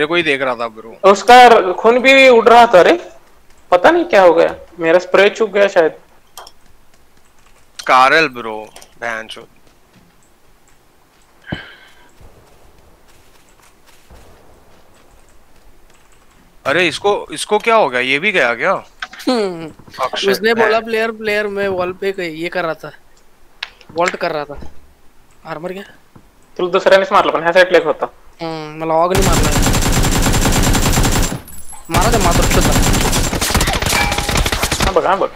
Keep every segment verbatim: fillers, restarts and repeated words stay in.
मेरे को ही देख रहा था ब्रो, उसका खून भी उड़ रहा था। अरे पता नहीं क्या हो गया, मेरा स्प्रे चूक गया शायद। कारल ब्रो भैंचोद। अरे इसको इसको क्या हो गया, ये भी गया क्या? उसने बोला प्लेयर प्लेयर में वॉल पे ये कर रहा था, वॉल्ट कर रहा था। आर्मर क्या तू दूसरा नहीं मार लो, पण साइड क्लिक होता। हम्म मला ऑग नहीं मारला, मारा तो मात्र होता। हां बघा बघ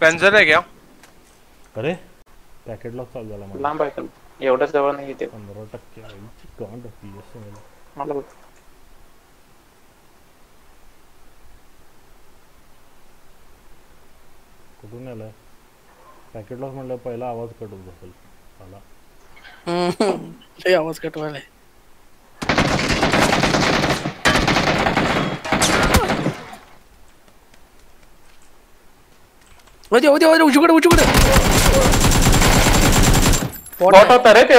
पेंजर आहे क्या? अरे पॅकेट लॉक चालू झाला, मला लांब आहे एवढंच जवळ नाही येते। पंधरा टक्के काउंट होती असं मला बघ। कुठून आला पॅकेट लॉक म्हटलं पहिला आवाज कट होत असेल आला। हम्म ते आवाज कट वाला आहे। ओदे ओदे ओदे उचकडे उचकडे बॉट होता रे ते,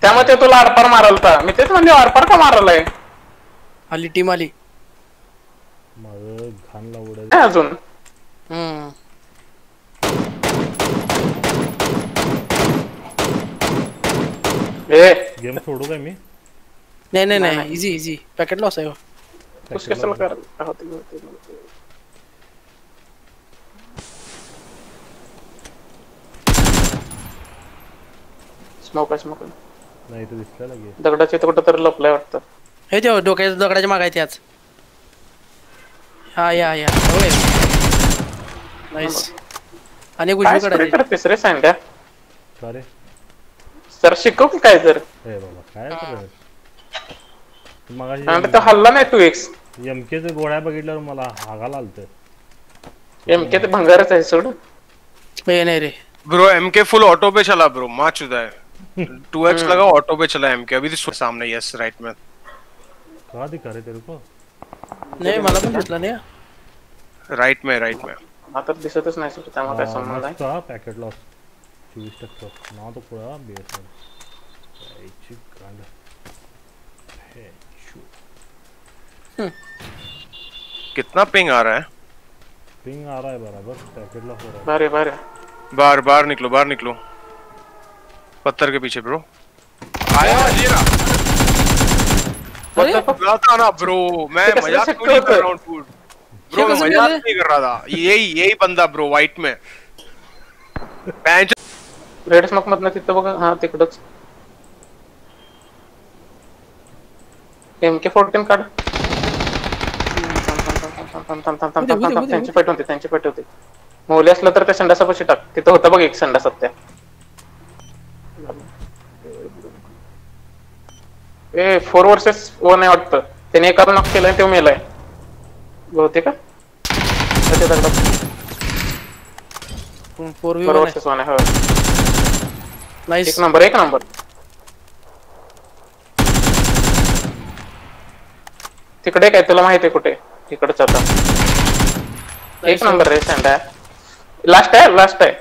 त्यामध्ये तुला आरपार मारलता। मी तेच म्हणले आरपार का मारलाय? आली टीम आली मग घाणला उडत अजून। हम्म ए गेम सोडू काय मी? नाही नाही नाही इजी इजी पॅकेट लॉस आहे। उसके सम कर होते होते स्मोक स्मोक नाही तो दिसला लगे दगडाचे तो कुठं तरी लपलाय वाटतं। हे देव डोक्याच्या दगडाच्या मागायचे आज। हा या या ओए नाइस। आणि गुजू कडे तिसरे सांड्या अरे सर शिकव की काय जर। ए बाबा काय करतोय मगाशी? आणि तो हल्ला नाही तू एक्स एमके चे गोळ्या बघितल्यावर मला हागाला आलत। एमके ते भंगारच आहे सोड। नाही नाही रे ब्रो एमके फुल ऑटो पे चला ब्रो, मार चुदा है। टू एक्स लगा ऑटो पे चला एमके अभी तो सामने। यस राइट में कहां दिखा रहे तेरे को? नहीं मला पण दिसला नाही। राइट में राइट में आता दिसतच नाही सुद्धा। त्यामुळे काय समजणार नाही का पॅकेट लॉस चोवीस टक्के ना तो पूरा बेस है। इची गांड है शू। कितना पिंग आ रहा है? पिंग आ रहा है बराबर पॅकेट लॉस हो रहा है। बारे बारे बार बार निकलो बार निकलो पत्थर के पीछे ब्रो। आया जीरा पत्थर था ना ब्रो। मैं मजाक नहीं कर रहा हूं फूड ब्रो, मैं मजाक नहीं कर रहा था। यही यही बंदा ब्रो व्हाइट में बेंच रेड स्मोक मत ना तिथं बघा। हां तिकडच एम के चौदह काढ। तम तम तम तम तम तम त्यांची पेट होते त्यांची पेट होते। मोले असला तर त्या संडासापाशी टाक, तिथं होता बघ एक संडास सत्या। ए फोर वर्सेस वन आहे वाटतं, त्याने एका नॉक केलाय तो मेलाय होते का? त्याच्या दगडात फोर वर्सेस वन आहे। नाइस एक नंबर एक नंबर। तिकडे काय तुला माहिती आहे कुठे? तिकडच आता एक नंबर रे संडा। लास्ट है लास्ट है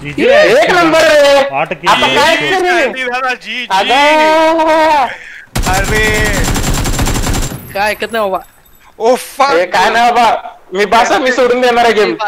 जी जी एक नंबर रे। आठ की आप काय कर रहे जी जी? अरे काय कितना बाबा? ओ फक काय ना बाबा, मी भाषा मी सोडून देणार आहे गेम।